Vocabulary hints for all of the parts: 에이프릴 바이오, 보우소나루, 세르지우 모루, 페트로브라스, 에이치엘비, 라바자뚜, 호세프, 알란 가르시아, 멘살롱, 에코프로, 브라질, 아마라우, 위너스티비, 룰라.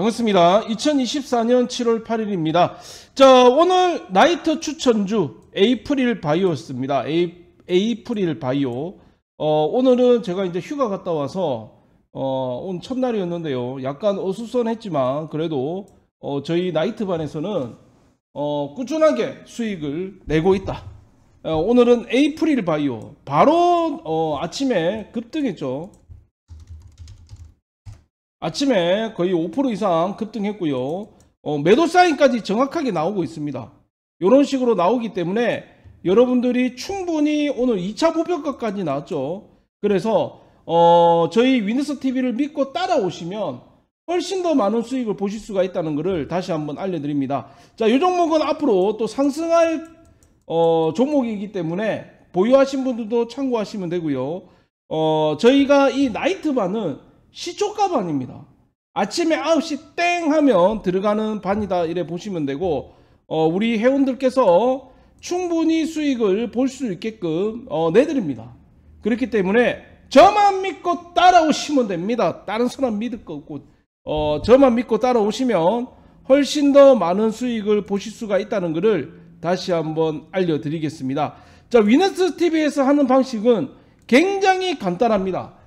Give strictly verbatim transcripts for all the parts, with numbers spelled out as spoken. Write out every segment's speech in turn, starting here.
반갑습니다. 이천이십사년 칠월 팔일입니다. 자, 오늘 나이트 추천주 에이프릴 바이오였습니다. 에이, 에이프릴 바이오. 어, 오늘은 제가 이제 휴가 갔다 와서 어, 오늘 첫날이었는데요. 약간 어수선했지만 그래도 어, 저희 나이트반에서는 어, 꾸준하게 수익을 내고 있다. 어, 오늘은 에이프릴 바이오. 바로 어, 아침에 급등했죠. 아침에 거의 오 퍼센트 이상 급등했고요. 어, 매도 사인까지 정확하게 나오고 있습니다. 이런 식으로 나오기 때문에 여러분들이 충분히 오늘 이 차 목표가까지 나왔죠. 그래서 어, 저희 위너스티비를 믿고 따라오시면 훨씬 더 많은 수익을 보실 수가 있다는 것을 다시 한번 알려드립니다. 자, 이 종목은 앞으로 또 상승할 어, 종목이기 때문에 보유하신 분들도 참고하시면 되고요. 어, 저희가 이 나이트반은 시초가 반입니다. 아침에 아홉 시 땡 하면 들어가는 반이다, 이래 보시면 되고, 어, 우리 회원들께서 충분히 수익을 볼 수 있게끔 어, 내드립니다. 그렇기 때문에 저만 믿고 따라오시면 됩니다. 다른 사람 믿을 거 없고, 어, 저만 믿고 따라오시면 훨씬 더 많은 수익을 보실 수가 있다는 것을 다시 한번 알려드리겠습니다. 자, 위너스티비에서 하는 방식은 굉장히 간단합니다.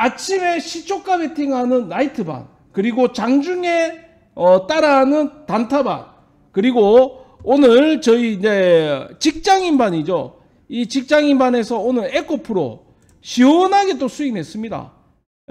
아침에 시초가 베팅하는 나이트반, 그리고 장중에 어, 따라하는 단타반, 그리고 오늘 저희 이제 직장인반이죠. 이 직장인반에서 오늘 에코프로 시원하게 또 수익 냈습니다.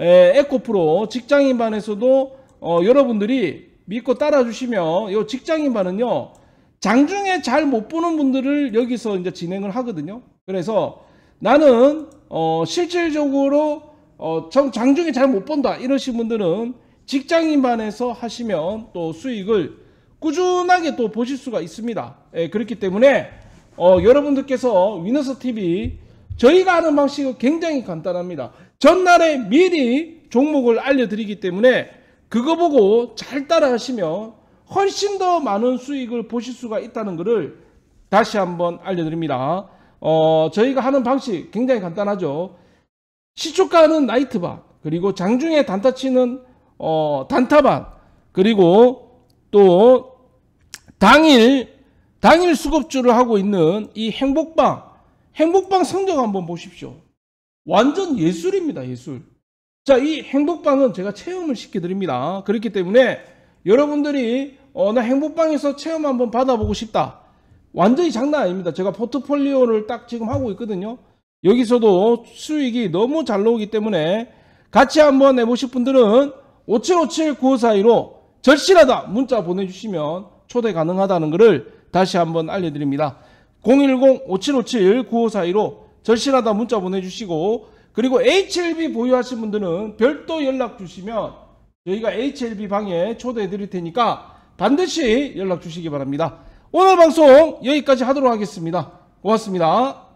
에, 에코프로 직장인반에서도 어, 여러분들이 믿고 따라주시면, 이 직장인반은요, 장중에 잘 못 보는 분들을 여기서 이제 진행을 하거든요. 그래서 나는 어, 실질적으로 어, 장중에 잘 못 본다 이러신 분들은 직장인반에서 하시면 또 수익을 꾸준하게 또 보실 수가 있습니다. 예, 그렇기 때문에 어, 여러분들께서 위너스티비 저희가 하는 방식은 굉장히 간단합니다. 전날에 미리 종목을 알려드리기 때문에 그거 보고 잘 따라하시면 훨씬 더 많은 수익을 보실 수가 있다는 것을 다시 한번 알려드립니다. 어, 저희가 하는 방식 굉장히 간단하죠. 시초가는 나이트반, 그리고 장중에 단타치는 어, 단타반, 그리고 또 당일 당일 수급주를 하고 있는 이 행복방 행복방 성적 한번 보십시오. 완전 예술입니다, 예술. 자, 이 행복방은 제가 체험을 시켜드립니다. 그렇기 때문에 여러분들이 어, 나 행복방에서 체험 한번 받아보고 싶다, 완전히 장난 아닙니다. 제가 포트폴리오를 딱 지금 하고 있거든요. 여기서도 수익이 너무 잘 나오기 때문에 같이 한번 해보실 분들은 오칠오칠 구오사이로 절실하다 문자 보내주시면 초대 가능하다는 것을 다시 한번 알려드립니다. 공일공 오칠오칠 구오사이로 절실하다 문자 보내주시고, 그리고 에이치엘비 보유하신 분들은 별도 연락 주시면 저희가 에이치엘비 방에 초대해 드릴 테니까 반드시 연락 주시기 바랍니다. 오늘 방송 여기까지 하도록 하겠습니다. 고맙습니다.